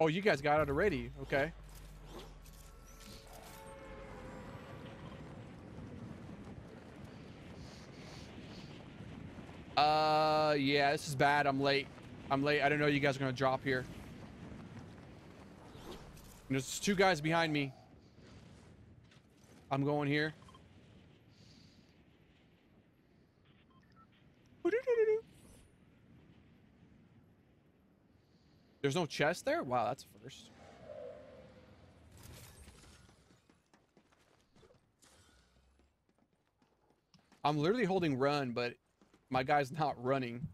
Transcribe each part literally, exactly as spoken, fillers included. Oh, you guys got it already. Okay. Uh, yeah, this is bad. I'm late. I'm late. I didn't know you guys are going to drop here. And there's two guys behind me. I'm going here. There's no chest there? Wow, that's a first. I'm literally holding run, but my guy's not running.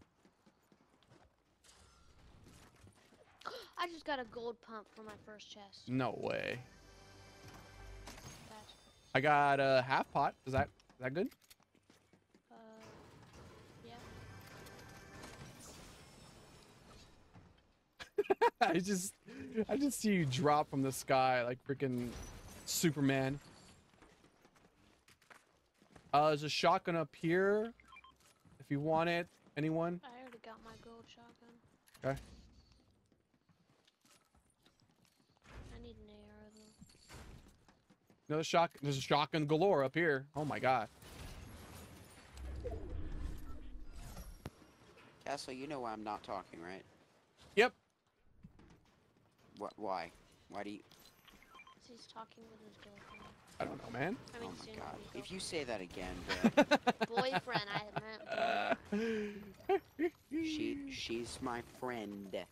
I just got a gold pump for my first chest. No way. Gotcha. I got a half pot. Is that is that good? Uh, yeah. I just I just see you drop from the sky like freaking Superman. Uh, there's a shotgun up here. If you want it, anyone? I already got my gold shotgun. Okay. I need an arrow though. Another shotgun. There's a shotgun galore up here. Oh my god. Castle, you know why I'm not talking, right? Yep. What? Why? Why do you? He's talking with his girlfriend. I don't know, man. I mean, oh my god! If you say that again, boyfriend, I meant. Uh, she, she's my friend. Not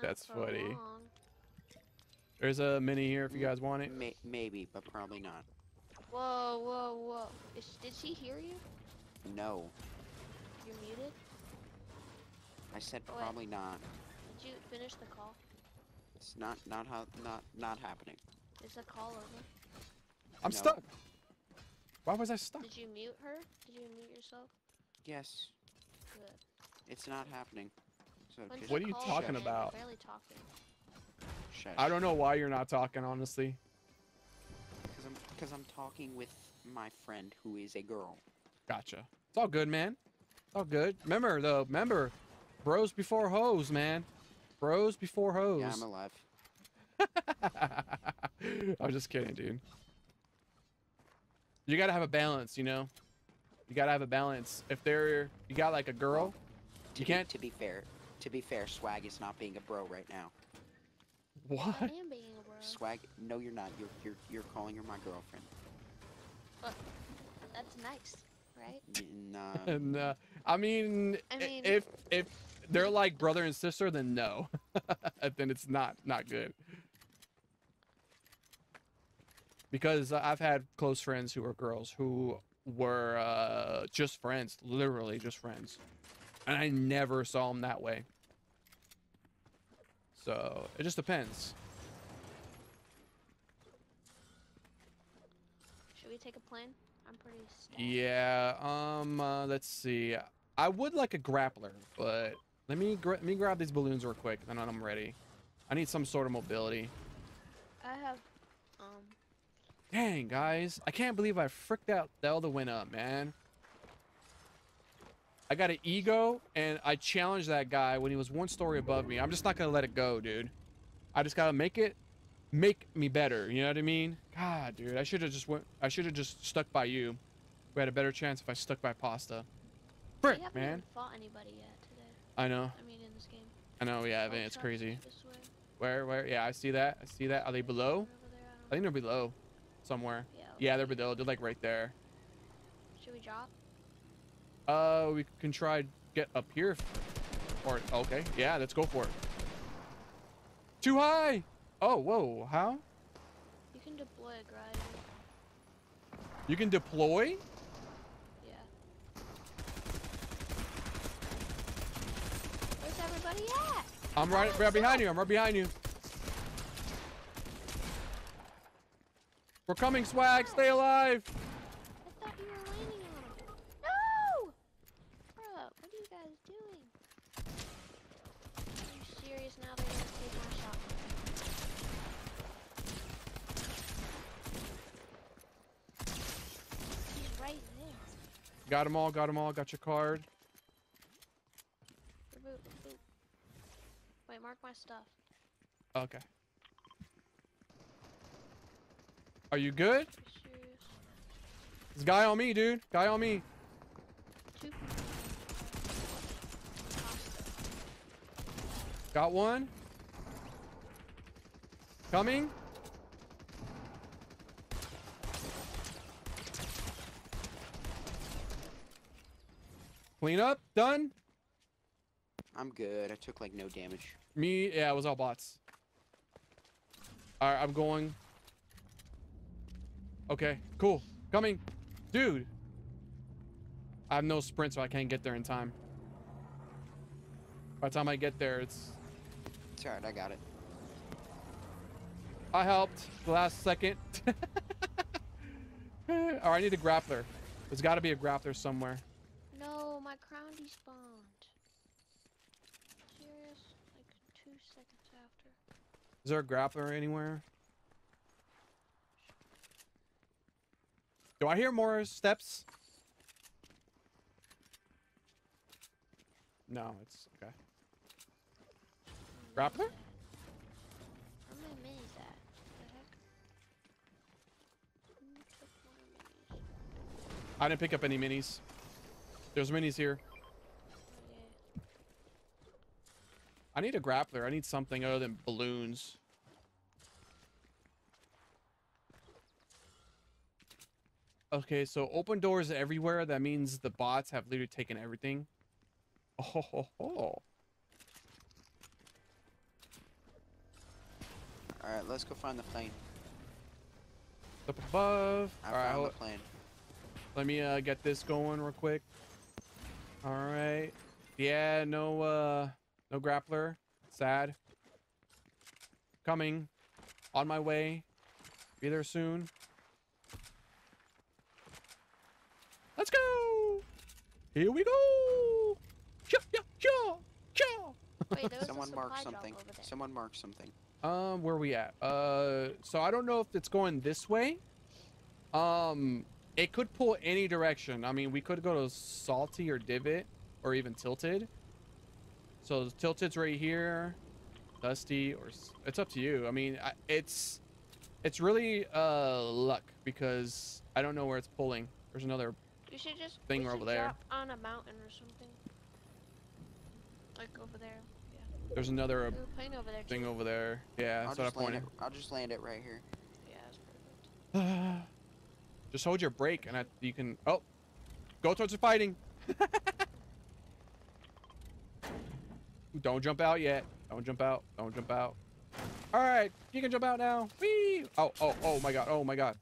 That's so funny. Long. There's a mini here if you guys want it. May maybe, but probably not. Whoa, whoa, whoa! Is, did she hear you? No. You're muted. I said probably Wait. not. Did you finish the call? It's not not how not not happening. Is the call over? I'm no. stuck. Why was I stuck? Did you mute her? Did you mute yourself? Yes. Good. It's not happening. So just what are you talking about? You're barely talking. Shush. I don't know why you're not talking, honestly. Because I'm because I'm talking with my friend who is a girl. Gotcha. It's all good, man. It's all good. Remember though, remember, bros before hoes, man. Bros before hoes. Yeah, I'm alive. I'm just kidding, dude. You gotta have a balance, you know? You gotta have a balance. If they're, you got like a girl, well, you to can't- be, To be fair, to be fair, Swag is not being a bro right now. What? I am being a bro. Swag, no you're not. You're, you're, you're calling her my girlfriend. Well, that's nice, right? Nah. And, uh, I mean, I mean if, if- they're like brother and sister, then no. Then it's not not good. Because I've had close friends who are girls who were uh, just friends, literally just friends, and I never saw them that way. So it just depends. Should we take a plane? I'm pretty stuck. Yeah. Um. Uh, let's see. I would like a grappler, but. Let me gra let me grab these balloons real quick, and then I'm ready. I need some sort of mobility. I have, um. Dang, guys! I can't believe I fricked out Zelda went up, man. I got an ego, and I challenged that guy when he was one story above me. I'm just not gonna let it go, dude. I just gotta make it, make me better. You know what I mean? God, dude, I should have just went. I should have just stuck by you. We had a better chance if I stuck by Pasta. Frick, man. We haven't even fought anybody yet today. I know. I mean, in this game. I know, yeah, I mean, it's crazy. Where, where? Yeah, I see that. I see that. Are they below? I think they're below somewhere. Yeah, yeah, they're below. They're like right there. Should we drop? Uh, we can try get up here. Or, okay. Yeah, let's go for it. Too high! Oh, whoa. How? You can deploy a grinder. You can deploy? Everybody at? I'm right, right behind you. I'm right behind you. We're coming, Swag. Stay alive. I thought you were landing on him. No! Bro, what are you guys doing? Are you serious now? They're gonna take my shot. He's right there. Got them all. Got them all. Got your card. way. Mark my stuff. Okay. Are you good? This guy on me, dude. Guy on me. Got one. Coming. Clean up. Done. I'm good. I took like no damage. Me, yeah, it was all bots. All right, I'm going. Okay, cool. Coming. Dude. I have no sprint, so I can't get there in time. By the time I get there, it's... It's all right, I got it. I helped the last second. All right, I need a grappler. There's got to be a grappler somewhere. No, my crown despawned. Serious? Like two seconds after. Is there a grappler anywhere? Do I hear more steps? No, it's okay. Grappler? How many minis is that? What the heck? I didn't pick up any minis. There's minis here. Yeah. I need a grappler. I need something other than balloons. Okay, so open doors everywhere. That means the bots have literally taken everything. Oh, ho, ho. All right, let's go find the plane. Up above. I All found right, the plane. Let me uh, get this going real quick. All right. Yeah, no, uh, no grappler. Sad. Coming. On my way. Be there soon. Let's go. Here we go. Wait, someone marked something. Someone marked something. Um, where are we at? Uh, so I don't know if it's going this way. Um, it could pull any direction. I mean, we could go to Salty or Divot or even Tilted. So Tilted's right here, Dusty, or it's up to you. I mean, I, it's it's really uh luck because I don't know where it's pulling. There's another you should just, thing we should over there. Drop on a mountain or something. Like over there. Yeah. There's another There's plane over there thing too. over there. Yeah, that's I'll what I pointed. It. I'll just land it right here. Yeah, that's perfect. Just hold your brake and I, you can. Oh, go towards the fighting. Don't jump out yet. Don't jump out. Don't jump out. All right, you can jump out now. Whee! Oh, oh, oh my God. Oh my God.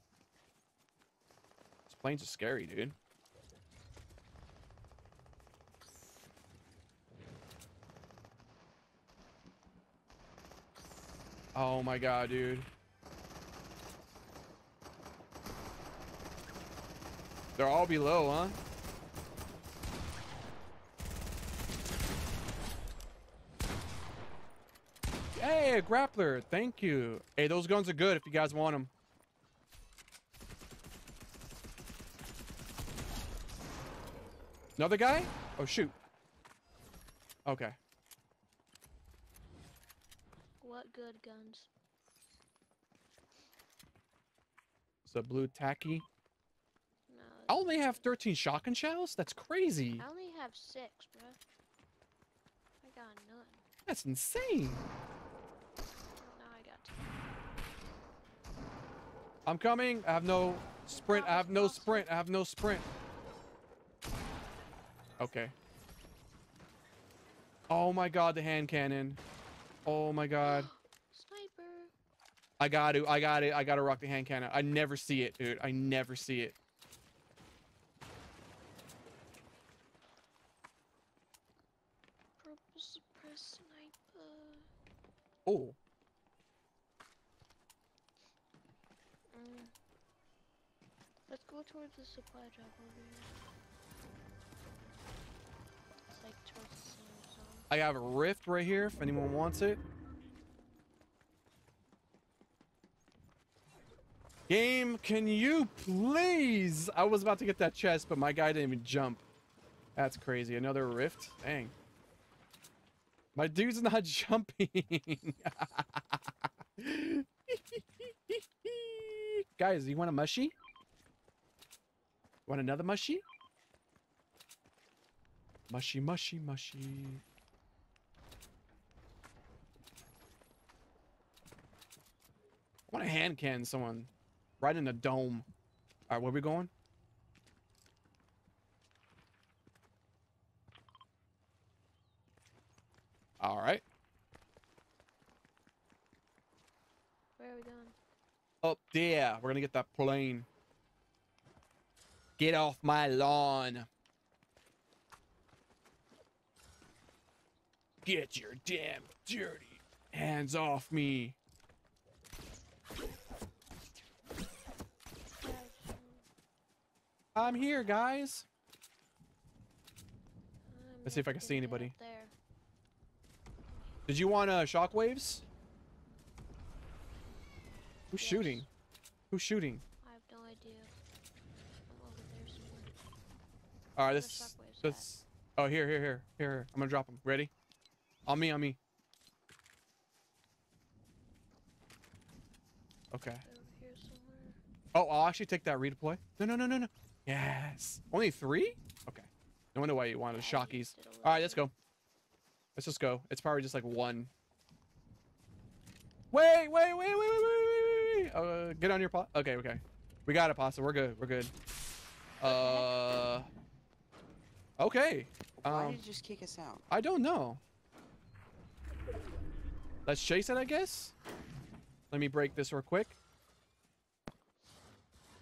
These planes are scary, dude. Oh my God, dude. They're all below, huh? Hey, a grappler. Thank you. Hey, those guns are good if you guys want them. Another guy? Oh, shoot. Okay. What good guns? It's a blue tacky. No, I only have thirteen shotgun shells? That's crazy. I only have six, bro. I got none. That's insane. Now I got two. I'm coming. I have no sprint. I have no sprint. I have no sprint. Okay. Oh my God, the hand cannon. Oh my God. Sniper. I got it. I got it. I got to rock the hand cannon. I never see it, dude. I never see it. Purple suppressed sniper. Oh. Mm. Let's go towards the supply drop over here. It's like towards the same. I have a rift right here if anyone wants it. Game, can you please? I was about to get that chest, but my guy didn't even jump. That's crazy. Another rift? Dang. My dude's not jumping. Guys, you want a mushy? Want another mushy? Mushy, mushy, mushy. I want a hand can someone. Right in the dome. Alright, where are we going? Alright. Where are we going? Up there. We're gonna get that plane. Get off my lawn. Get your damn dirty hands off me. I'm here, guys. I'm Let's see if I can see anybody. There. Did you want uh, shockwaves? Who's yes. shooting? Who's shooting? I have no idea. I'm over there somewhere. All right, this. This. Oh, here, here, here, here. I'm gonna drop them. Ready? On me, on me. Okay. Over here somewhere. Oh, I'll actually take that redeploy. No, no, no, no, no. Yes. Only three? Okay. No wonder why you wanted yeah, shockies. All right, let's go. Let's just go. It's probably just like one. Wait, wait, wait, wait, wait, wait, wait, wait. Uh, get on your pot. Okay, okay. We got it, Pasta. We're good. We're good. Uh. Okay. Um, why did you just kick us out? I don't know. Let's chase it, I guess. Let me break this real quick.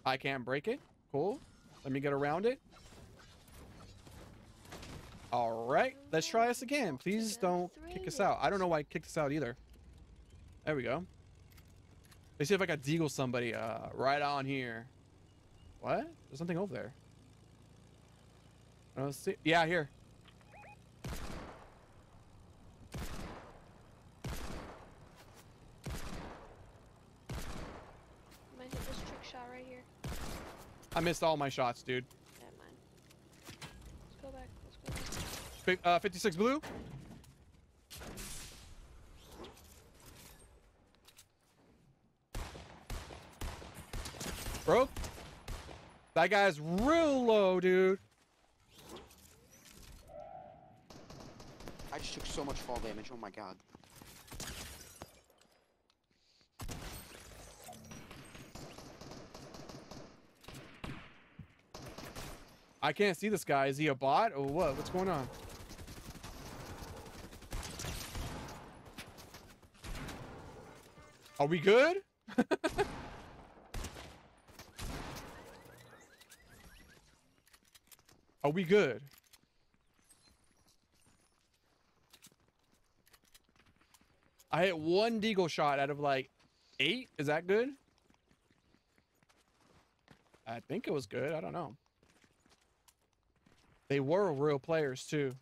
I can't break it. Cool. Let me get around it. All right, let's try this again. Please don't kick us out. I don't know why I kicked us out either. There we go. Let's see if I can deagle somebody uh, right on here. What? There's something over there. Let's see. Yeah, here. I'm gonna hit this trick shot right here. I missed all my shots, dude. Never mind. Let's go back. Uh, fifty-six blue. Broke. That guy's real low, dude. I just took so much fall damage. Oh my god. I can't see this guy. Is he a bot or what? What's going on? Are we good? Are we good? I hit one deagle shot out of like eight. Is that good? I think it was good. I don't know. They were real players too.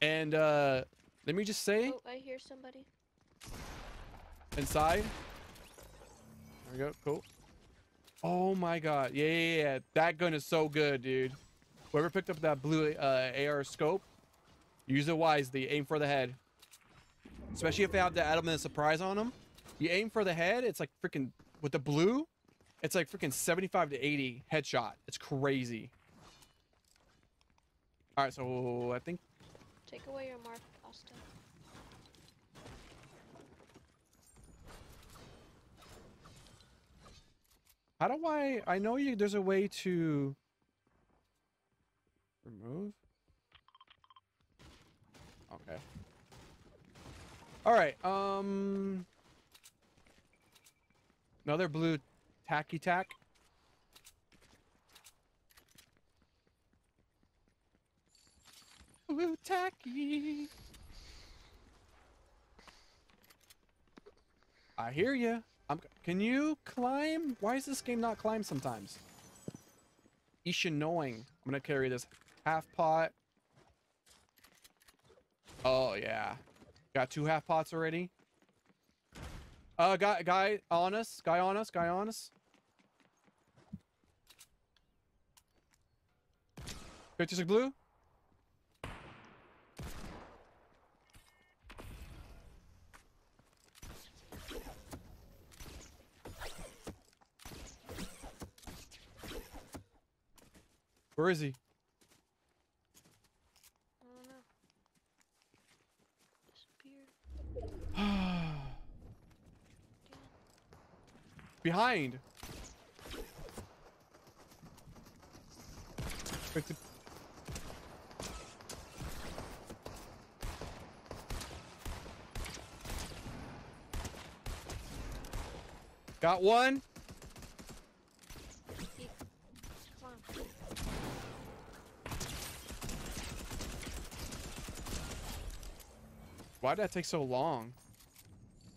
And uh, let me just say. Oh, I hear somebody. Inside. There we go. Cool. Oh my god. Yeah, yeah, yeah. That gun is so good, dude. Whoever picked up that blue uh, A R scope, use it wisely. Aim for the head. Especially if they have the element of surprise on them. You aim for the head. It's like freaking with the blue. It's like freaking seventy-five to eighty headshot. It's crazy. All right. So I think. Take away your mark, Austin. How do I... I know you. There's a way to... Remove? Okay. Alright, um... another blue tacky tack. Blue tacky! I hear ya. I'm, can you climb? Why is this game not climb sometimes? Isha knowing. I'm gonna carry this half pot. Oh yeah, got two half pots already. Uh, guy, guy on us, guy on us, guy on us. fifty-six blue. Where is he? I don't know. Disappeared. Behind. Got one. Why did that take so long?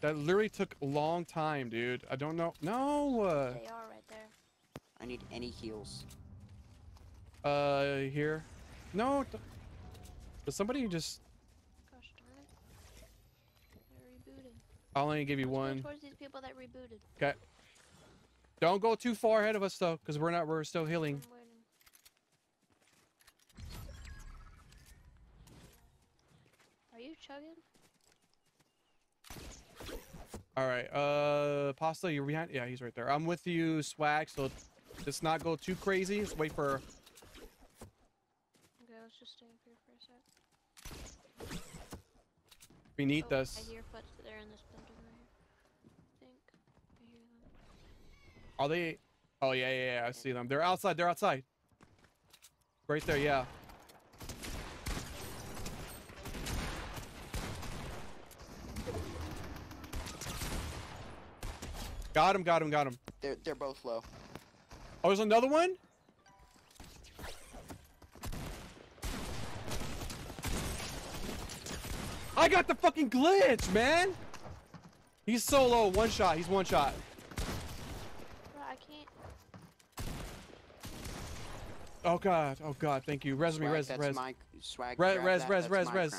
That literally took a long time, dude. I don't know. No. Uh, they are right there. I need any heals. Uh, here. No. Does somebody just? Gosh darn it! They're rebooting. I'll only give you Let's one. Go towards these people that rebooted. Okay. Don't go too far ahead of us though, because we're not. We're still healing. Are you chugging? All right, uh, Pasta, you're behind. Yeah, he's right there. I'm with you, Swag. So let's not go too crazy. Let's wait for. Okay, let's just stay up here for a sec. We need oh, this. I hear foot there in this building right here. I think I hear them. Are they? Oh yeah, yeah, yeah. I see them. They're outside. They're outside. Right there. Yeah. Got him, got him, got him. They're, they're both low. Oh, there's another one? I got the fucking glitch, man! He's so low, one shot, he's one shot. Bro, I can't. Oh god, oh god, thank you. Res me, res, that's res. My swag res, res, that. res, res, res.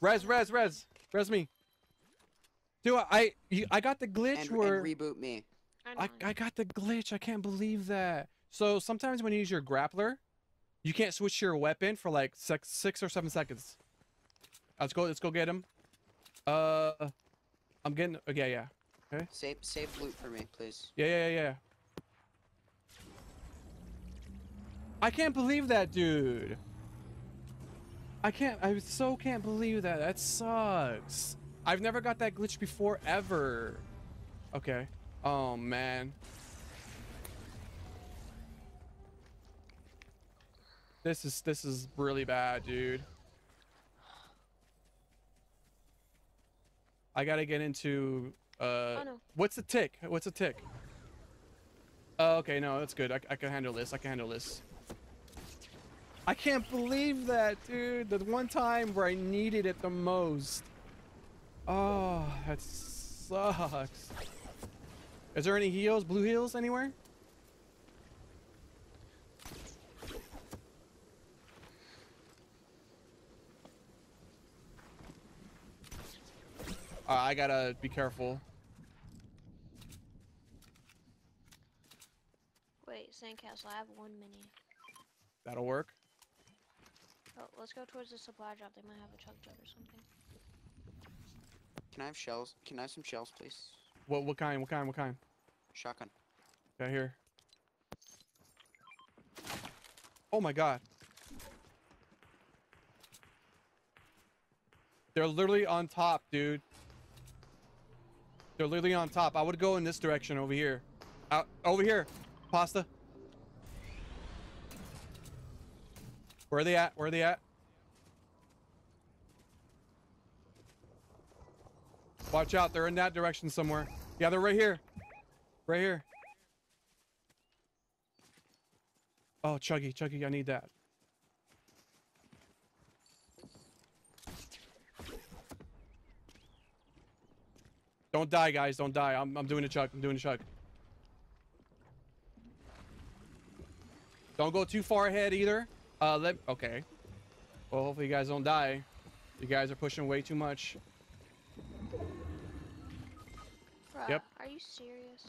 Res, res, res. Res me. Dude, I I got the glitch and, where and reboot me. I, I got the glitch. I can't believe that. So sometimes when you use your grappler, you can't switch your weapon for like six, six or seven seconds. Let's go. Let's go get him. Uh, I'm getting. Okay, yeah. Okay. Save save loot for me, please. Yeah, yeah, yeah. I can't believe that, dude. I can't. I so can't believe that. That sucks. I've never got that glitch before ever. Okay. Oh man. This is this is really bad, dude. I gotta get into uh oh, no. What's a tick? What's a tick? Oh, okay, no, that's good. I, I can handle this. I can handle this. I can't believe that, dude. The one time where I needed it the most. Oh, that sucks. Is there any heals, blue heals anywhere? Uh, I gotta be careful. Wait, Sandcastle, I have one mini. That'll work. Oh, let's go towards the supply drop. They might have a chug jug or something. Can I have shells? Can I have some shells, please? What what kind? What kind? What kind? Shotgun. Yeah, here. Oh my god. They're literally on top, dude. They're literally on top. I would go in this direction over here. Out over here. Pasta. Where are they at? Where are they at? Watch out, they're in that direction somewhere. Yeah, they're right here. Right here. Oh, Chuggy, Chuggy, I need that. Don't die, guys, don't die. I'm, I'm doing a chug, I'm doing a chug. Don't go too far ahead either. Uh, let, okay. Well, hopefully you guys don't die. You guys are pushing way too much. Bruh, yep. Are you serious?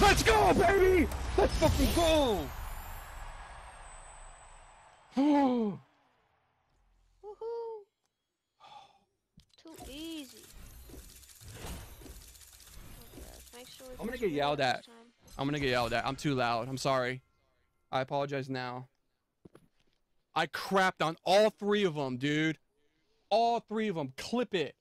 Let's go, baby! Let's fucking go! Woohoo! Too easy. Make sure I'm gonna get yelled at. I'm gonna get yelled at. I'm too loud. I'm sorry. I apologize now. I crapped on all three of them, dude. All three of them. Clip it.